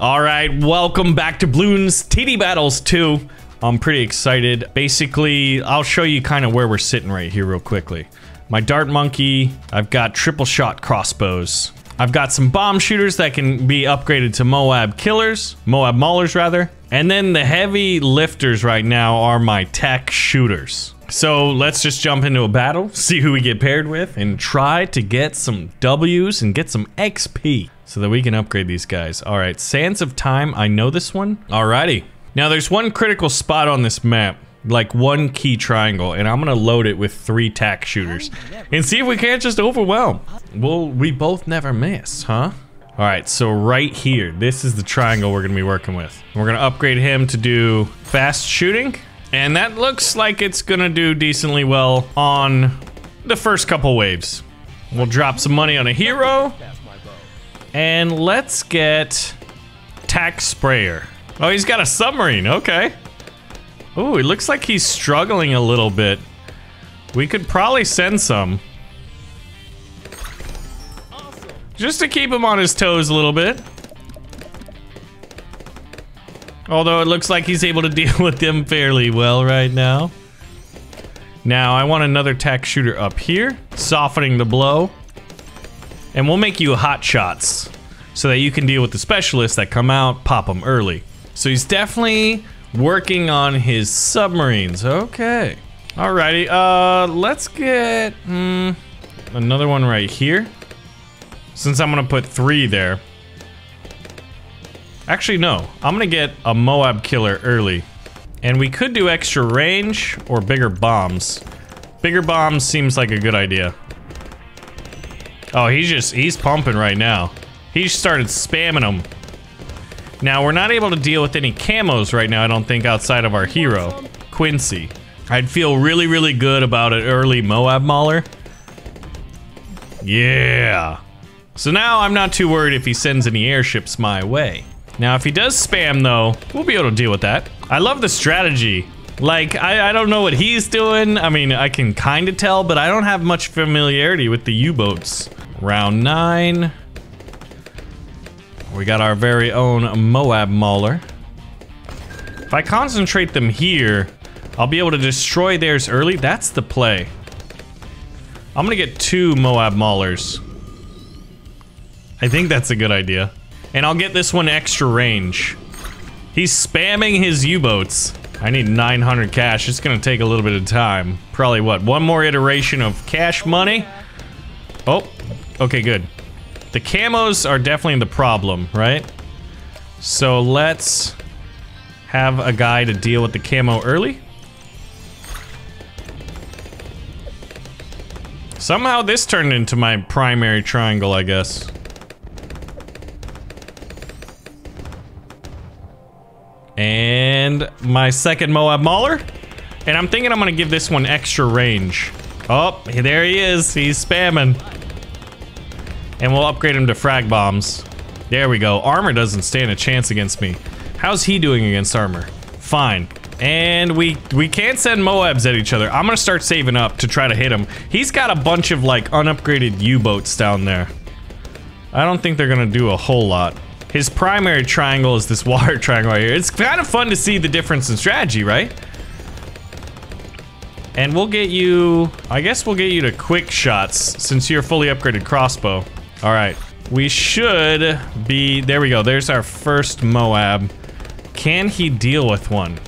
All right, welcome back to Bloons TD Battles 2. I'm pretty excited. Basically, I'll show you kind of where we're sitting right here real quickly. My dart monkey, I've got triple shot crossbows. I've got some bomb shooters that can be upgraded to Moab Maulers. And then the heavy lifters right now are my Tack shooters. So let's just jump into a battle, see who we get paired with, and try to get some W's and get some XP so that we can upgrade these guys. All right, Sands of Time, I know this one. Alrighty. Now there's one critical spot on this map, like one key triangle, and I'm gonna load it with 3 Tack shooters and see if we can't just overwhelm. Well, we both never miss, huh? All right, so right here, this is the triangle we're gonna be working with. We're gonna upgrade him to do fast shooting, and that looks like it's gonna do decently well on the first couple waves. We'll drop some money on a hero, and let's get Tack Sprayer. Oh, he's got a submarine, okay. Oh, it looks like he's struggling a little bit. We could probably send some. Awesome. Just to keep him on his toes a little bit. Although it looks like he's able to deal with them fairly well right now. Now, I want another Tack shooter up here, softening the blow. And we'll make you hot shots so that you can deal with the specialists that come out, pop them early. So he's definitely working on his submarines. Okay. Alrighty. Let's get another one right here. Since I'm gonna put 3 there. Actually, no. I'm gonna get a Moab Killer early. And we could do extra range or bigger bombs. Bigger bombs seems like a good idea. Oh, he's pumping right now. He started spamming them. Now, we're not able to deal with any camos right now, I don't think, outside of our hero, Quincy. I'd feel really, really good about an early Moab Mauler. Yeah. So now I'm not too worried if he sends any airships my way. Now, if he does spam, though, we'll be able to deal with that. I love the strategy. Like, I don't know what he's doing. I mean, I can kind of tell, but I don't have much familiarity with the U-boats. Round 9. We got our very own Moab Mauler. If I concentrate them here, I'll be able to destroy theirs early. That's the play. I'm gonna get 2 Moab Maulers. I think that's a good idea. And I'll get this one extra range. He's spamming his U-boats. I need 900 cash. It's gonna take a little bit of time. Probably what? One more iteration of cash money. Oh, okay, good. The camos are definitely the problem, right? So let's have a guy to deal with the camo early. Somehow this turned into my primary triangle, I guess. And my second Moab Mauler. And I'm thinking I'm gonna give this one extra range. Oh, there he is. He's spamming. And we'll upgrade him to frag bombs. There we go. Armor doesn't stand a chance against me. How's he doing against armor? Fine. And we can't send Moabs at each other. I'm gonna start saving up to try to hit him. He's got a bunch of like unupgraded U-boats down there. I don't think they're gonna do a whole lot. His primary triangle is this water triangle right here. It's kind of fun to see the difference in strategy, right? And we'll get you, I guess we'll get you to quick shots since you're fully upgraded crossbow. All right, we should be, there we go, there's our first Moab. Can he deal with one?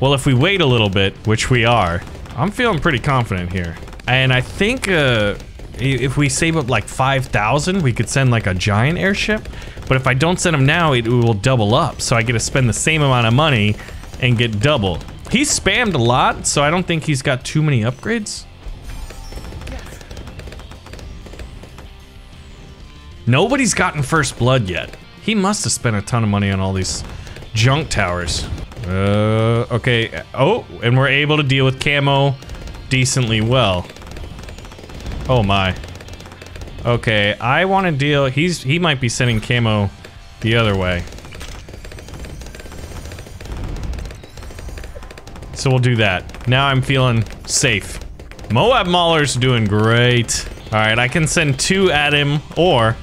Well, if we wait a little bit, which we are, I'm feeling pretty confident here. And I think if we save up like 5,000, we could send like a giant airship. But if I don't send him now, it will double up. So I get to spend the same amount of money and get double. He spammed a lot, so I don't think he's got too many upgrades. Nobody's gotten first blood yet. He must have spent a ton of money on all these junk towers. Okay. Oh, and we're able to deal with camo decently well. Oh my. Okay, I want to deal. He might be sending camo the other way. So we'll do that. Now I'm feeling safe. Moab Mauler's doing great. All right, I can send 2 at him, or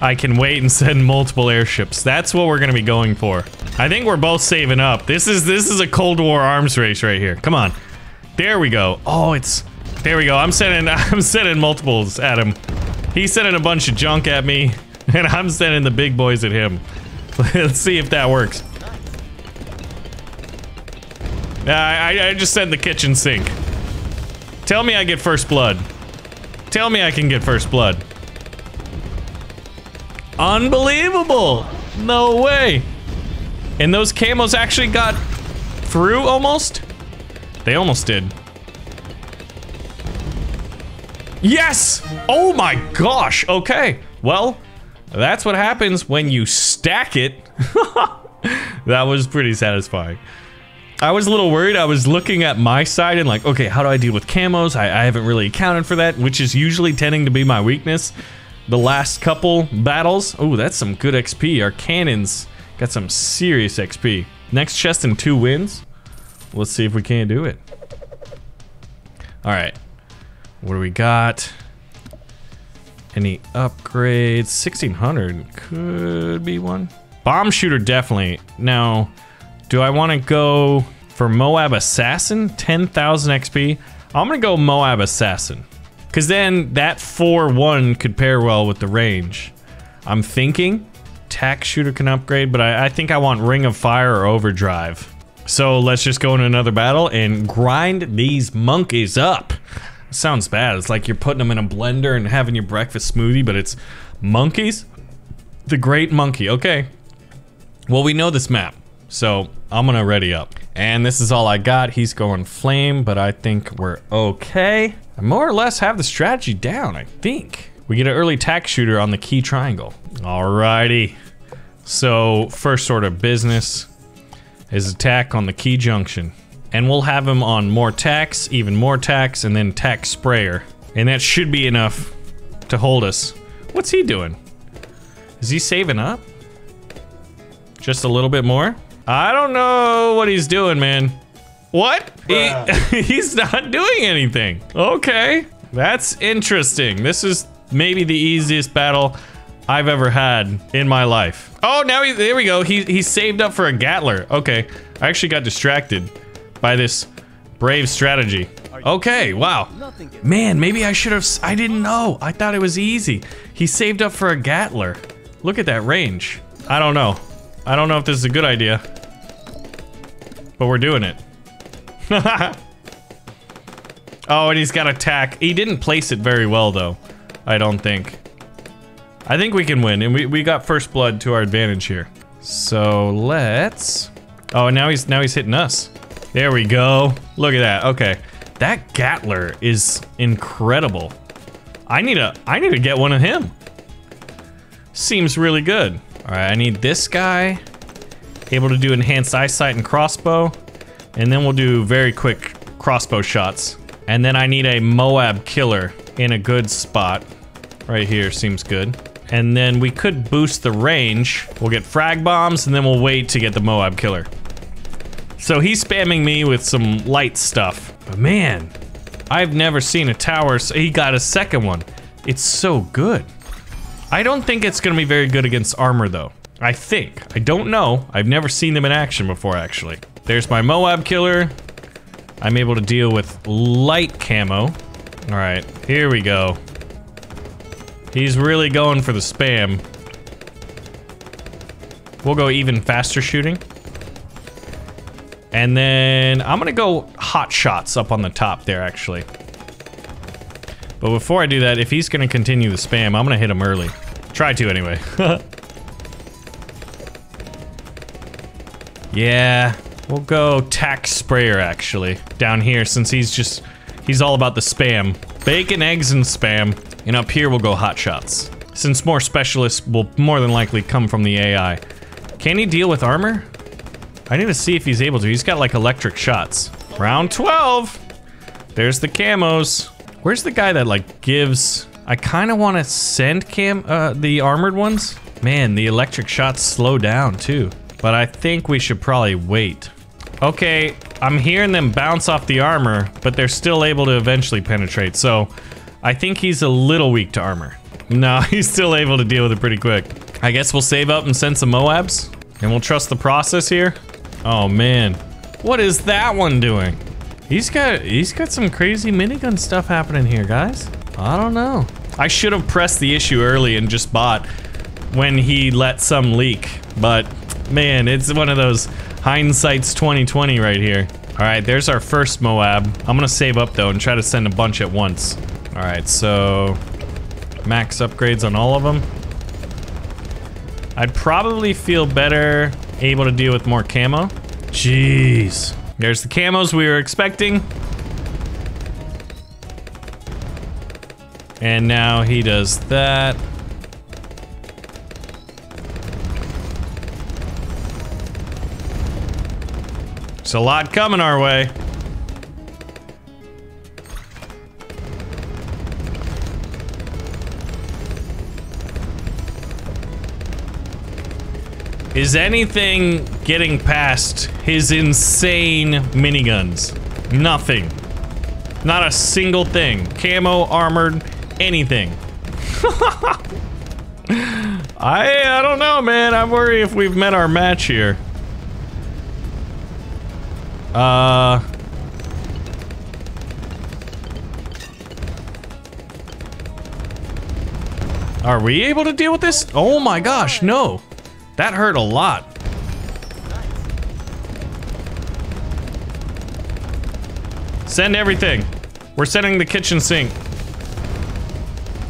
I can wait and send multiple airships. That's what we're gonna be going for. I think we're both saving up. This is a Cold War arms race right here. Come on. There we go. Oh, it's... There we go. I'm sending multiples at him. He's sending a bunch of junk at me, and I'm sending the big boys at him. Let's see if that works. I just sent the kitchen sink. Tell me I get first blood. Tell me I can get first blood. Unbelievable! No way! And those camos actually got through almost? They almost did. Yes! Oh my gosh! Okay. Well, that's what happens when you stack it. That was pretty satisfying. I was a little worried. I was looking at my side and like, okay, how do I deal with camos? I haven't really accounted for that, which is usually tending to be my weakness. The last couple battles. Oh, that's some good XP. Our cannons got some serious XP. Next chest in 2 wins. Let's see if we can't do it. All right. What do we got? Any upgrades? 1600 could be one. Bomb shooter, definitely. Now, do I want to go for Moab Assassin? 10,000 XP. I'm going to go Moab Assassin. Because then that 4-1 could pair well with the range. I'm thinking Tack Shooter can upgrade, but I think I want Ring of Fire or Overdrive. So let's just go into another battle and grind these monkeys up. Sounds bad. It's like you're putting them in a blender and having your breakfast smoothie, but it's monkeys? The Great Monkey. Okay. Well, we know this map. So I'm gonna ready up. And this is all I got. He's going flame, but I think we're okay. I more or less have the strategy down, I think. We get an early tack shooter on the key triangle. Alrighty. So first order of business is attack on the key junction. And we'll have him on more tacks, even more tacks, and then tack sprayer. And that should be enough to hold us. What's he doing? Is he saving up? Just a little bit more? I don't know what he's doing, man. What? He's not doing anything. Okay. That's interesting. This is maybe the easiest battle I've ever had in my life. Oh, now there we go. He saved up for a Gatler. Okay. I actually got distracted by this brave strategy. Okay, wow. Man, maybe I should have... I didn't know. I thought it was easy. He saved up for a Gatler. Look at that range. I don't know. I don't know if this is a good idea, but we're doing it. Oh, and he's got attack. He didn't place it very well, though. I don't think. I think we can win, and we got first blood to our advantage here. So let's... Oh, and now he's hitting us. There we go. Look at that. Okay, that Gatler is incredible. I need to get one of him. Seems really good. All right, I need this guy, able to do enhanced eyesight and crossbow, and then we'll do very quick crossbow shots. And then I need a Moab Killer in a good spot. Right here seems good. And then we could boost the range. We'll get frag bombs, and then we'll wait to get the Moab Killer. So he's spamming me with some light stuff. But man, I've never seen a tower, so he got a second one. It's so good. I don't think it's gonna be very good against armor, though. I think. I don't know. I've never seen them in action before, actually. There's my Moab Killer. I'm able to deal with light camo. Alright, here we go. He's really going for the spam. We'll go even faster shooting. And then I'm gonna go hot shots up on the top there, actually. But before I do that, if he's gonna continue the spam, I'm gonna hit him early. Try to, anyway. Yeah, we'll go Tack Sprayer, actually, down here, since he's all about the spam. Bacon, eggs, and spam. And up here, we'll go hot shots, since more specialists will more than likely come from the AI. Can he deal with armor? I need to see if he's able to. He's got, like, electric shots. Round 12! There's the camos. Where's the guy that, like, gives... I kind of want to send the armored ones. Man, the electric shots slow down, too. But I think we should probably wait. Okay, I'm hearing them bounce off the armor, but they're still able to eventually penetrate, so... I think he's a little weak to armor. No, he's still able to deal with it pretty quick. I guess we'll save up and send some Moabs. And we'll trust the process here. Oh man. What is that one doing? He's got some crazy minigun stuff happening here, guys. I don't know. I should have pressed the issue early and just bought when he let some leak. But man, it's one of those hindsight's 2020 right here. Alright, there's our first Moab. I'm gonna save up though and try to send a bunch at once. Alright, so max upgrades on all of them. I'd probably feel better able to deal with more camo. Jeez. There's the camos we were expecting. And now he does that. There's a lot coming our way. Is anything getting past his insane miniguns? Nothing. Not a single thing. Camo, armored, anything. I don't know, man. I'm worried if we've met our match here. Are we able to deal with this? Oh my gosh, no. That hurt a lot. Send everything. We're sending the kitchen sink.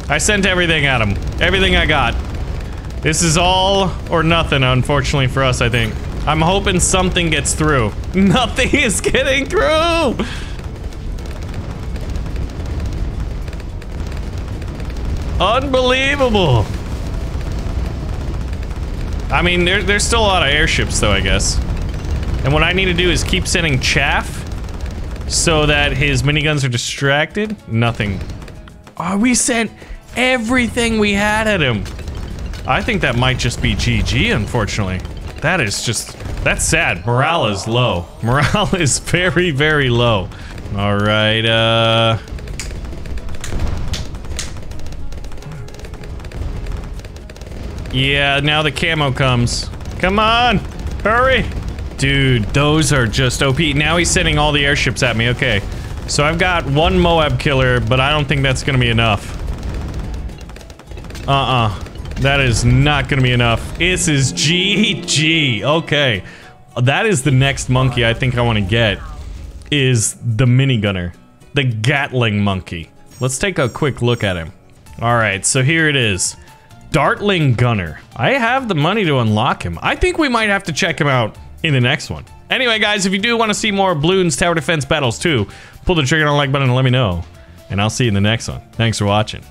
I sent everything at him. Everything I got. This is all or nothing, unfortunately for us, I think. I'm hoping something gets through. Nothing is getting through! Unbelievable! I mean, there's still a lot of airships, though, I guess. And what I need to do is keep sending chaff so that his miniguns are distracted. Nothing. Oh, we sent everything we had at him. I think that might just be GG, unfortunately. That is just... That's sad. Morale is low. Morale is very, very low. All right, yeah, now the camo comes. Come on! Hurry! Dude, those are just OP. Now he's sending all the airships at me. Okay. So I've got one Moab Killer, but I don't think that's gonna be enough. That is not gonna be enough. This is GG. Okay. That is the next monkey I think I want to get. Is the minigunner. The Gatling monkey. Let's take a quick look at him. Alright, so here it is. Dartling Gunner. I have the money to unlock him. I think we might have to check him out in the next one. Anyway, guys, if you do want to see more Bloons Tower Defense Battles 2, pull the trigger on the like button and let me know. And I'll see you in the next one. Thanks for watching.